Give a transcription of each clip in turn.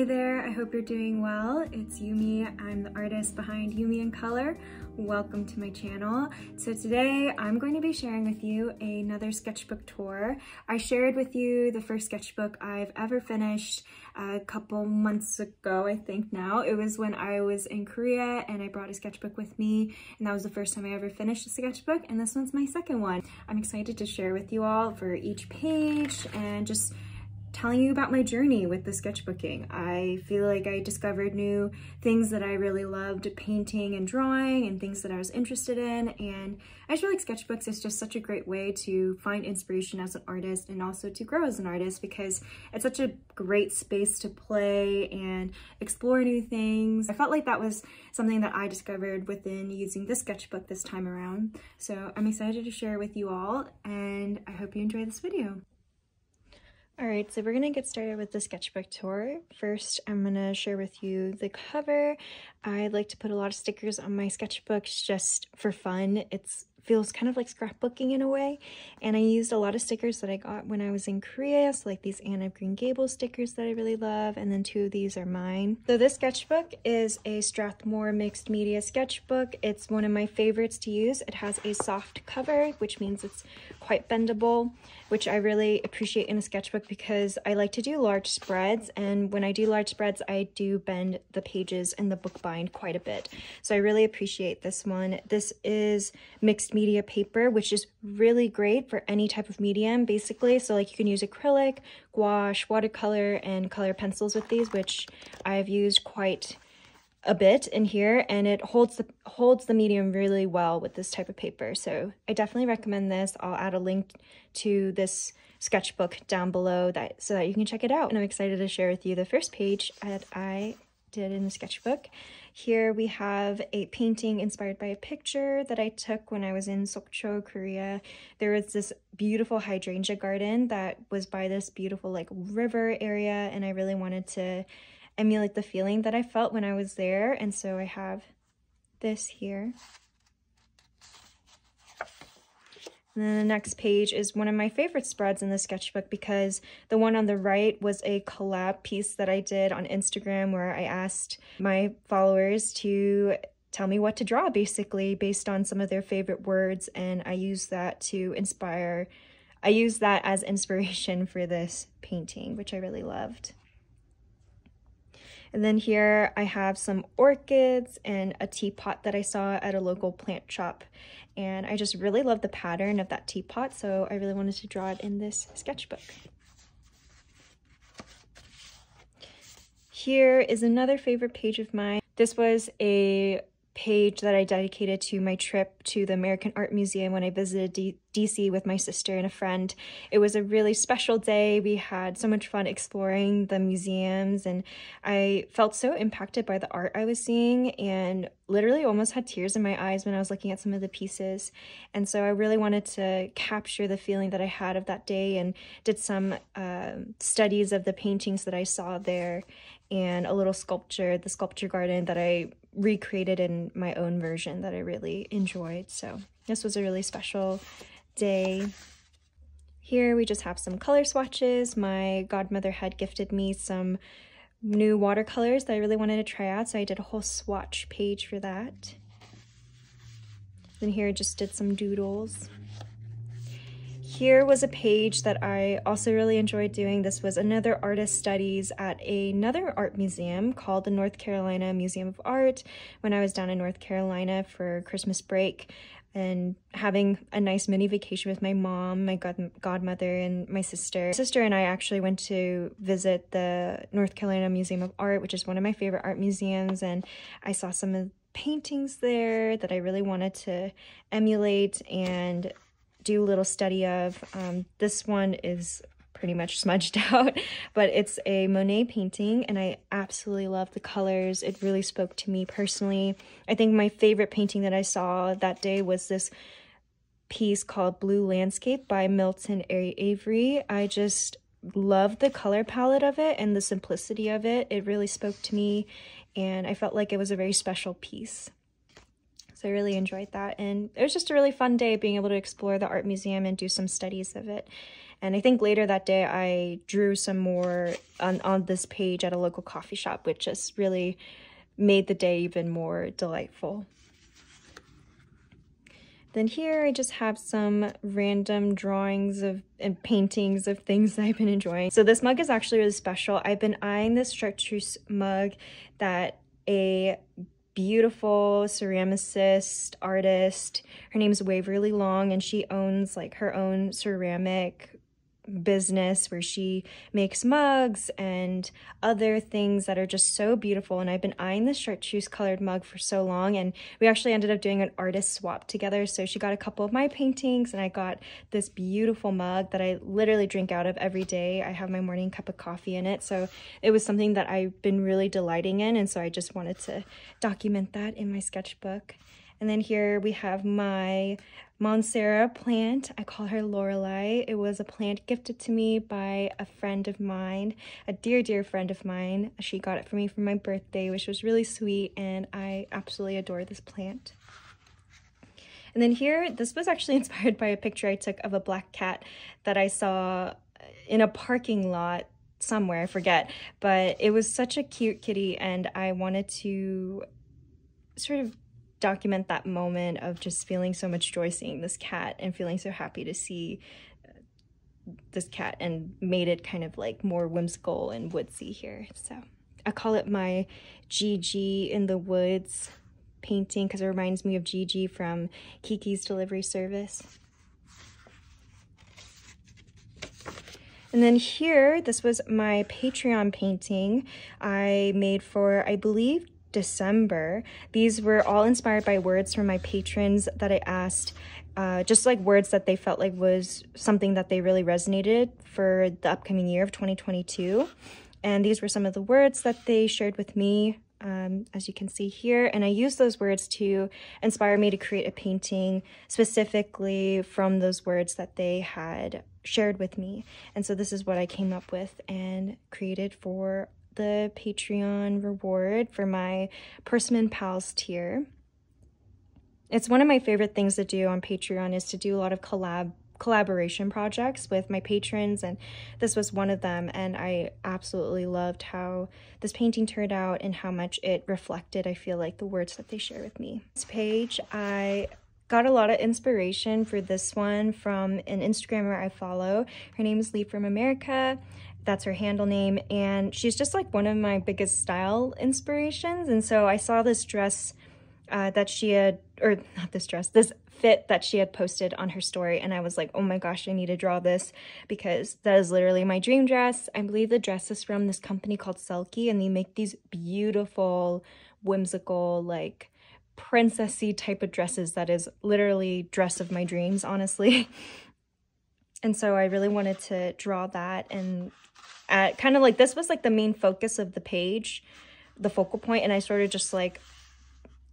way there. I hope you're doing well. It's Yumi. I'm the artist behind Yumi in Color. Welcome to my channel. So today I'm going to be sharing with you another sketchbook tour. I shared with you the first sketchbook I've ever finished a couple months ago, I think now. It was when I was in Korea and I brought a sketchbook with me, and that was the first time I ever finished a sketchbook, and this one's my second one. I'm excited to share with you all for each page and just telling you about my journey with the sketchbooking. I feel like I discovered new things that I really loved, painting and drawing, and things that I was interested in. And I just feel like sketchbooks is just such a great way to find inspiration as an artist and also to grow as an artist, because it's such a great space to play and explore new things. I felt like that was something that I discovered within using this sketchbook this time around. So I'm excited to share with you all, and I hope you enjoy this video. All right, so we're gonna get started with the sketchbook tour. First, I'm gonna share with you the cover. I like to put a lot of stickers on my sketchbooks just for fun. It feels kind of like scrapbooking in a way. And I used a lot of stickers that I got when I was in Korea. So like these Anne of Green Gables stickers that I really love. And then two of these are mine. So this sketchbook is a Strathmore mixed media sketchbook. It's one of my favorites to use. It has a soft cover, which means it's quite bendable, which I really appreciate in a sketchbook because I like to do large spreads, and when I do large spreads I do bend the pages and the bookbind quite a bit. So I really appreciate this one. This is mixed media paper, which is really great for any type of medium basically. So like you can use acrylic, gouache, watercolor, and color pencils with these, which I've used quite a bit in here, and it holds the medium really well with this type of paper. So I definitely recommend this. I'll add a link to this sketchbook down below so that you can check it out. And I'm excited to share with you the first page that I did in the sketchbook. Here we have a painting inspired by a picture that I took when I was in Sokcho, Korea. There was this beautiful hydrangea garden that was by this beautiful like river area, and I really wanted to emulate the feeling that I felt when I was there, and so I have this here. And then the next page is one of my favorite spreads in the sketchbook, because the one on the right was a collab piece that I did on Instagram where I asked my followers to tell me what to draw basically based on some of their favorite words, and I used that to inspire. I used that as inspiration for this painting, which I really loved. And then here I have some orchids and a teapot that I saw at a local plant shop. And I just really love the pattern of that teapot, so I really wanted to draw it in this sketchbook. Here is another favorite page of mine. This was a page that I dedicated to my trip to the American Art Museum when I visited DC with my sister and a friend. It was a really special day. We had so much fun exploring the museums, and I felt so impacted by the art I was seeing, and literally almost had tears in my eyes when I was looking at some of the pieces. And so I really wanted to capture the feeling that I had of that day, and did some studies of the paintings that I saw there, and a little sculpture, the sculpture garden that I recreated in my own version that I really enjoyed. So this was a really special day. Here we just have some color swatches. My godmother had gifted me some new watercolors that I really wanted to try out, so I did a whole swatch page for that. Then here I just did some doodles. Here was a page that I also really enjoyed doing. This was another artist studies at another art museum called the North Carolina Museum of Art when I was down in North Carolina for Christmas break, and having a nice mini vacation with my mom, my godmother, and my sister. My sister and I actually went to visit the North Carolina Museum of Art, which is one of my favorite art museums, and I saw some of the paintings there that I really wanted to emulate and do a little study of. This one is pretty much smudged out, but it's a Monet painting, and I absolutely love the colors. It really spoke to me personally. I think my favorite painting that I saw that day was this piece called Blue Landscape by Milton Avery. I just loved the color palette of it and the simplicity of it. It really spoke to me, and I felt like it was a very special piece. So I really enjoyed that, and it was just a really fun day being able to explore the art museum and do some studies of it. And I think later that day I drew some more on this page at a local coffee shop, which just really made the day even more delightful. Then here I just have some random drawings of and paintings of things that I've been enjoying. So this mug is actually really special. I've been eyeing this chartreuse mug that a beautiful ceramicist artist, her name is Waverly Long, and she owns like her own ceramic business where she makes mugs and other things that are just so beautiful. And I've been eyeing this chartreuse colored mug for so long, and we actually ended up doing an artist swap together. So she got a couple of my paintings and I got this beautiful mug that I literally drink out of every day. I have my morning cup of coffee in it, so it was something that I've been really delighting in, and so I just wanted to document that in my sketchbook. And then here we have my Monstera plant. I call her Lorelai. It was a plant gifted to me by a friend of mine, a dear, dear friend of mine. She got it for me for my birthday, which was really sweet, and I absolutely adore this plant. And then here, this was actually inspired by a picture I took of a black cat that I saw in a parking lot somewhere, I forget, but it was such a cute kitty, and I wanted to sort of document that moment of just feeling so much joy seeing this cat and feeling so happy to see this cat, and made it kind of like more whimsical and woodsy here. So I call it my Gigi in the Woods painting because it reminds me of Gigi from Kiki's Delivery Service. And then here, this was my Patreon painting I made for, I believe, December. These were all inspired by words from my patrons that I asked, just like words that they felt like was something that they really resonated for the upcoming year of 2022. And these were some of the words that they shared with me, as you can see here. And I used those words to inspire me to create a painting specifically from those words that they had shared with me. And so this is what I came up with and created for the Patreon reward for my Persimmon Pals tier. It's one of my favorite things to do on Patreon is to do a lot of collaboration projects with my patrons, and this was one of them, and I absolutely loved how this painting turned out and how much it reflected, I feel like, the words that they share with me. This page, I got a lot of inspiration for this one from an Instagrammer I follow. Her name is Lee from America. That's her handle name. And she's just like one of my biggest style inspirations. And so I saw this dress that she had, or not this dress, this fit that she had posted on her story. And I was like, oh my gosh, I need to draw this because that is literally my dream dress. I believe the dress is from this company called Selkie, and they make these beautiful, whimsical, like princessy type of dresses that is literally dress of my dreams, honestly. And so I really wanted to draw that, and kind of like this was like the main focus of the page, the focal point, and I sort of just like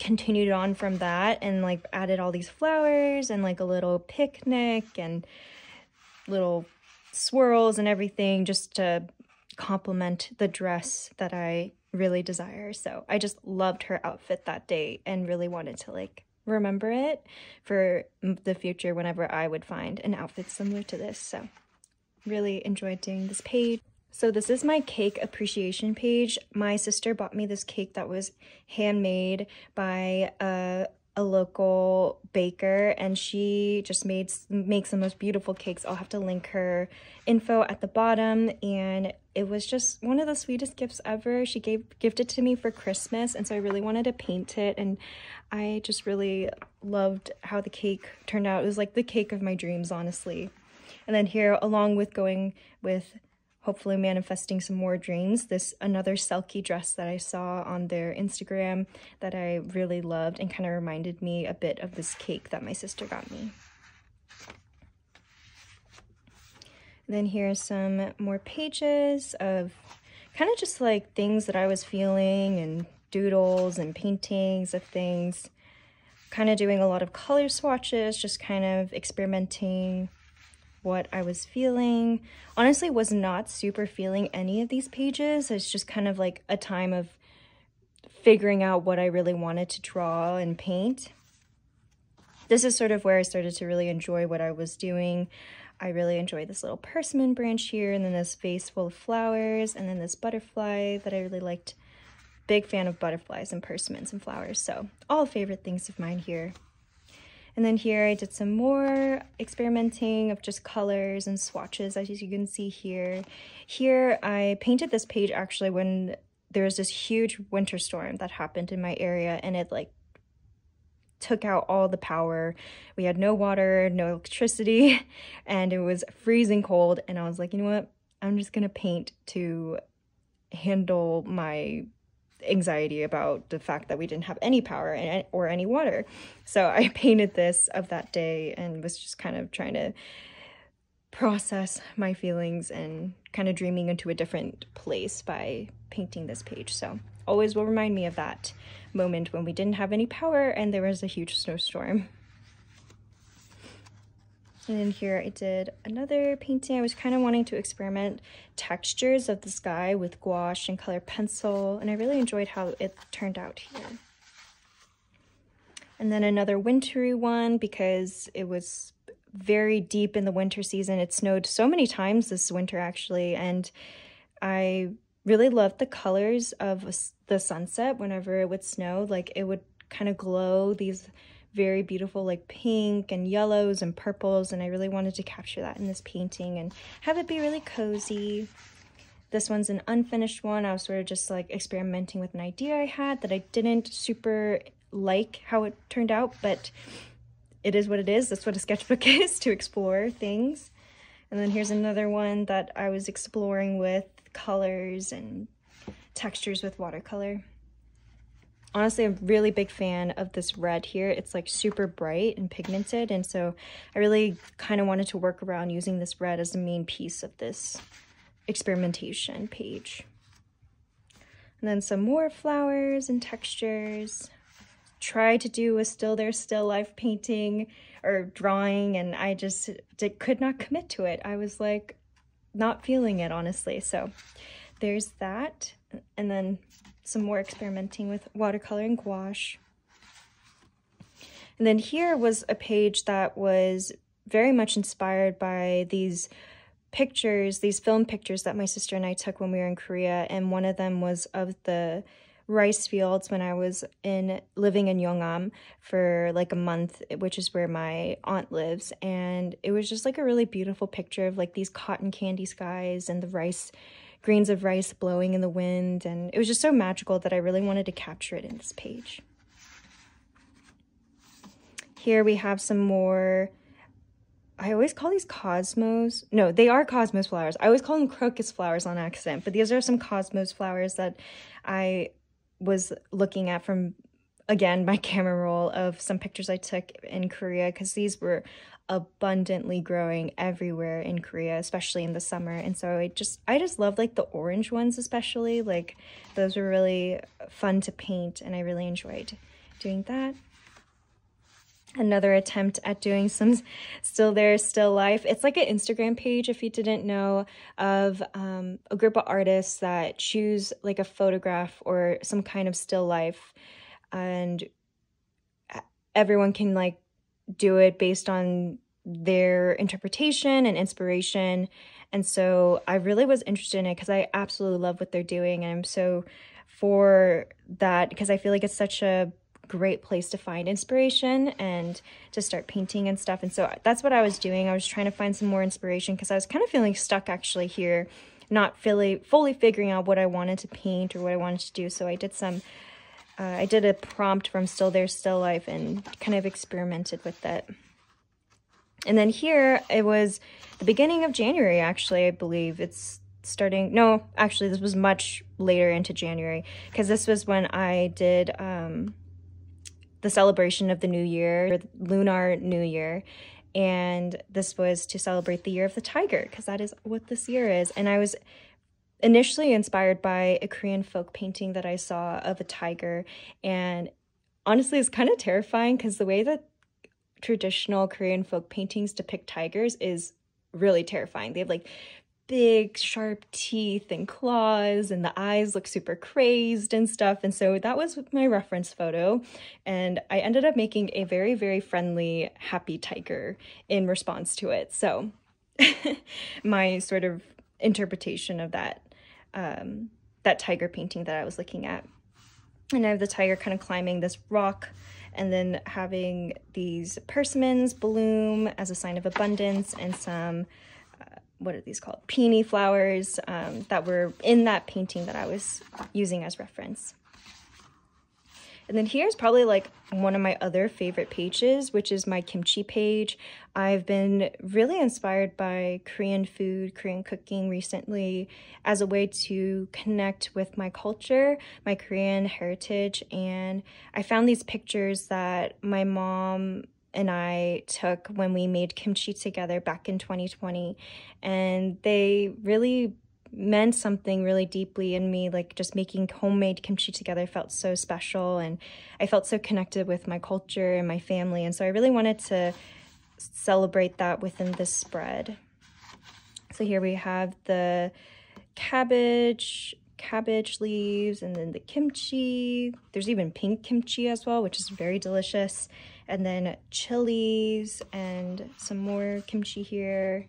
continued on from that and like added all these flowers and like a little picnic and little swirls and everything just to complement the dress that I really desire. So I just loved her outfit that day and really wanted to like remember it for the future whenever I would find an outfit similar to this. So really enjoyed doing this page. So this is my cake appreciation page. My sister bought me this cake that was handmade by a local baker, and she just makes the most beautiful cakes. I'll have to link her info at the bottom, and it was just one of the sweetest gifts ever. She gifted to me for Christmas, and so I really wanted to paint it, and I just really loved how the cake turned out. It was like the cake of my dreams, honestly. And then here, along with going with hopefully manifesting some more dreams, this another Selkie dress that I saw on their Instagram that I really loved and kind of reminded me a bit of this cake that my sister got me. And then here are some more pages of kind of just like things that I was feeling and doodles and paintings of things, kind of doing a lot of color swatches, just kind of experimenting what I was feeling. Honestly, was not super feeling any of these pages. It's just kind of like a time of figuring out what I really wanted to draw and paint. this is sort of where I started to really enjoy what I was doing. I really enjoy this little persimmon branch here, and then this vase full of flowers, and then this butterfly that I really liked. Big fan of butterflies and persimmons and flowers, so all favorite things of mine here. And then here I did some more experimenting of just colors and swatches, as you can see here. Here I painted this page actually when there was this huge winter storm that happened in my area, and it like took out all the power. We had no water, no electricity, and it was freezing cold. And I was like, you know what? I'm just gonna paint to handle my anxiety about the fact that we didn't have any power and or any water. So I painted this of that day and was just kind of trying to process my feelings and kind of dreaming into a different place by painting this page. So always will remind me of that moment when we didn't have any power and there was a huge snowstorm. And then here I did another painting. I was kind of wanting to experiment textures of the sky with gouache and color pencil, and I really enjoyed how it turned out here. And then another wintry one because it was very deep in the winter season. It snowed so many times this winter actually, and I really loved the colors of the sunset whenever it would snow. Like it would kind of glow these very beautiful like pink and yellows and purples, and I really wanted to capture that in this painting and have it be really cozy. This one's an unfinished one. I was sort of just like experimenting with an idea I had that I didn't super like how it turned out, but it is what it is. That's what a sketchbook is, to explore things. And then here's another one that I was exploring with colors and textures with watercolor. Honestly, I'm a really big fan of this red here. It's like super bright and pigmented, and so I really kind of wanted to work around using this red as the main piece of this experimentation page. And then some more flowers and textures. Tried to do a Still There Still Life painting or drawing, and I just could not commit to it. I was like not feeling it, honestly. So there's that. And then some more experimenting with watercolor and gouache. And then here was a page that was very much inspired by these pictures, these film pictures that my sister and I took when we were in Korea, and one of them was of the rice fields when I was living in Yongam for like a month, which is where my aunt lives. And it was just like a really beautiful picture of like these cotton candy skies and the grains of rice blowing in the wind, and it was just so magical that I really wanted to capture it in this page. Here we have some more, I always call these cosmos, no, they are cosmos flowers. I always call them crocus flowers on accident, but these are some cosmos flowers that I was looking at from, again, my camera roll of some pictures I took in Korea, because these were abundantly growing everywhere in Korea, especially in the summer. And so I just love like the orange ones especially. Like those were really fun to paint and I really enjoyed doing that. Another attempt at doing some Still There Still Life. It's like an Instagram page, if you didn't know, of a group of artists that choose like a photograph or some kind of still life, and everyone can like do it based on their interpretation and inspiration. And so I really was interested in it because I absolutely love what they're doing, and I'm so for that because I feel like it's such a great place to find inspiration and to start painting and stuff. And so that's what I was doing. I was trying to find some more inspiration because I was kind of feeling stuck actually here, not fully figuring out what I wanted to paint or what I wanted to do. So I did some I did a prompt from Still There Still Life and kind of experimented with it. And then here, it was the beginning of January, actually, I believe. It's starting, no, actually, this was much later into January, because this was when I did the celebration of the New Year, or the Lunar New Year. And this was to celebrate the Year of the Tiger, because that is what this year is. And I was initially inspired by a Korean folk painting that I saw of a tiger, and honestly it's kind of terrifying because the way that traditional Korean folk paintings depict tigers is really terrifying. They have like big sharp teeth and claws, and the eyes look super crazed and stuff. And so that was my reference photo, and I ended up making a very, very friendly, happy tiger in response to it. So my sort of interpretation of that that tiger painting that I was looking at. And I have the tiger kind of climbing this rock, and then having these persimmons bloom as a sign of abundance, and some, what are these called? Peony flowers that were in that painting that I was using as reference. And then here's probably like one of my other favorite pages, which is my kimchi page. I've been really inspired by Korean food, Korean cooking recently as a way to connect with my culture, my Korean heritage. And I found these pictures that my mom and I took when we made kimchi together back in 2020. And they really meant something really deeply in me, like just making homemade kimchi together felt so special, and I felt so connected with my culture and my family, and so I really wanted to celebrate that within this spread. So here we have the cabbage leaves, and then the kimchi. There's even pink kimchi as well, which is very delicious, and then chilies and some more kimchi here.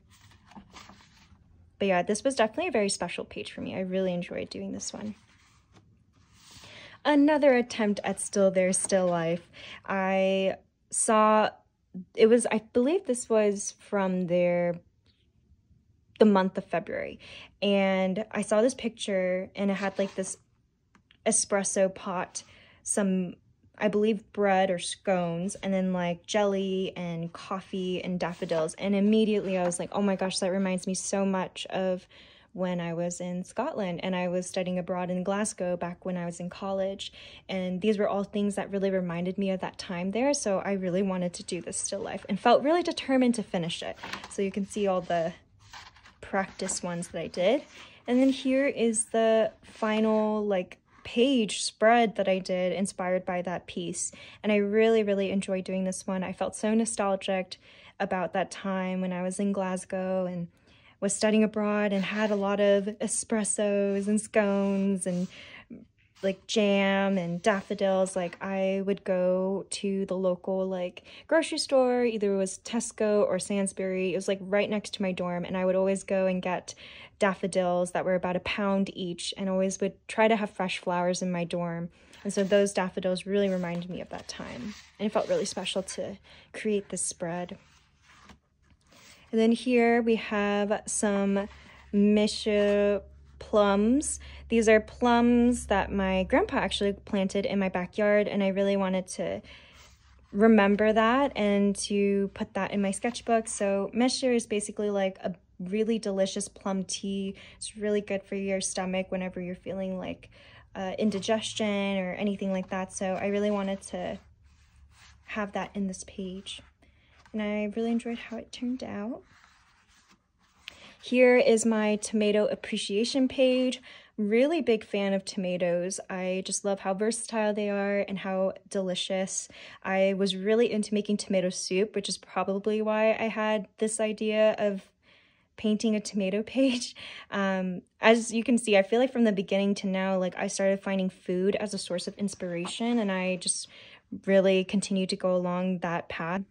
But yeah, this was definitely a very special page for me. I really enjoyed doing this one. Another attempt at Still There, Still Life. I saw, it was, I believe this was from the month of February. And I saw this picture, and it had like this espresso pot, some, I believe, bread or scones, and then like jelly and coffee and daffodils. And immediately I was like, oh my gosh, that reminds me so much of when I was in Scotland and I was studying abroad in Glasgow back when I was in college. And these were all things that really reminded me of that time there. So I really wanted to do this still life and felt really determined to finish it. So you can see all the practice ones that I did. And then here is the final like page spread that I did inspired by that piece, and I really, really enjoyed doing this one. I felt so nostalgic about that time when I was in Glasgow and was studying abroad and had a lot of espressos and scones and like jam and daffodils. Like I would go to the local like grocery store, either it was Tesco or Sainsbury. It was like right next to my dorm, and I would always go and get daffodils that were about £1 each, and always would try to have fresh flowers in my dorm. And so those daffodils really reminded me of that time, and it felt really special to create this spread. And then here we have some Mische plums. These are plums that my grandpa actually planted in my backyard, and I really wanted to remember that and to put that in my sketchbook. So Mische is basically like a really delicious plum tea. It's really good for your stomach whenever you're feeling like indigestion or anything like that. So I really wanted to have that in this page, and I really enjoyed how it turned out. Here is my tomato appreciation page. Really big fan of tomatoes. I just love how versatile they are and how delicious. I was really into making tomato soup, which is probably why I had this idea of painting a tomato page. As you can see, I feel like from the beginning to now, like I started finding food as a source of inspiration, and I just really continued to go along that path.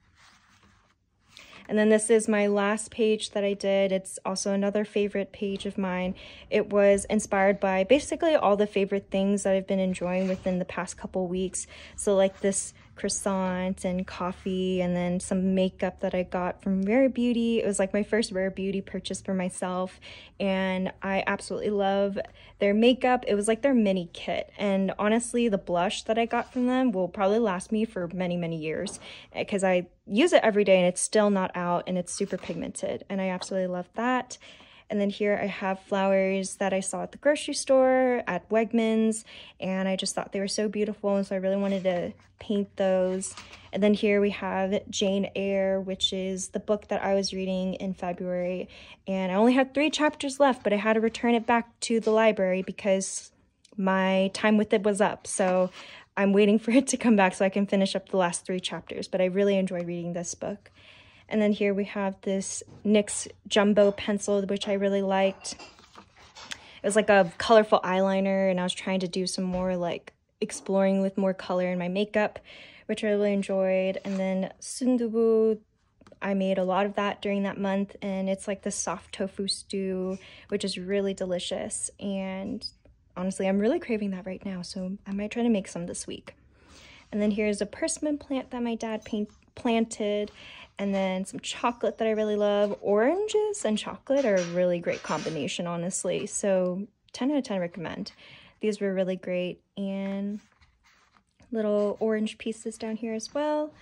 And then this is my last page that I did. It's also another favorite page of mine. It was inspired by basically all the favorite things that I've been enjoying within the past couple weeks. So like this croissant and coffee, and then some makeup that I got from Rare Beauty. It was like my first Rare Beauty purchase for myself, and I absolutely love their makeup. It was like their mini kit, and honestly the blush that I got from them will probably last me for many, many years because I use it every day and it's still not out, and it's super pigmented, and I absolutely love that. And then here I have flowers that I saw at the grocery store, at Wegmans, and I just thought they were so beautiful, and so I really wanted to paint those. And then here we have Jane Eyre, which is the book that I was reading in February, and I only had 3 chapters left, but I had to return it back to the library because my time with it was up. So I'm waiting for it to come back so I can finish up the last 3 chapters, but I really enjoy reading this book. And then here we have this NYX jumbo pencil, which I really liked. It was like a colorful eyeliner, and I was trying to do some more like exploring with more color in my makeup, which I really enjoyed. And then Sundubu, I made a lot of that during that month, and it's like the soft tofu stew, which is really delicious. And honestly, I'm really craving that right now, so I might try to make some this week. And then here's a persimmon plant that my dad planted, and then some chocolate that I really love. Oranges and chocolate are a really great combination, honestly, so 10 out of 10 recommend. These were really great, and little orange pieces down here as well.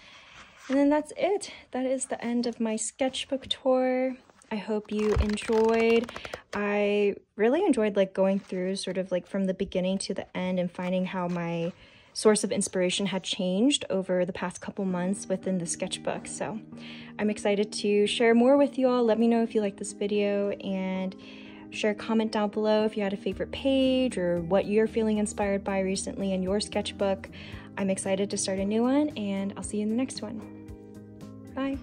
And then that's it. That is the end of my sketchbook tour. I hope you enjoyed. I really enjoyed like going through sort of like from the beginning to the end and finding how my source of inspiration had changed over the past couple months within the sketchbook. So I'm excited to share more with you all. Let me know if you like this video, and share a comment down below if you had a favorite page or what you're feeling inspired by recently in your sketchbook. I'm excited to start a new one, and I'll see you in the next one. Bye.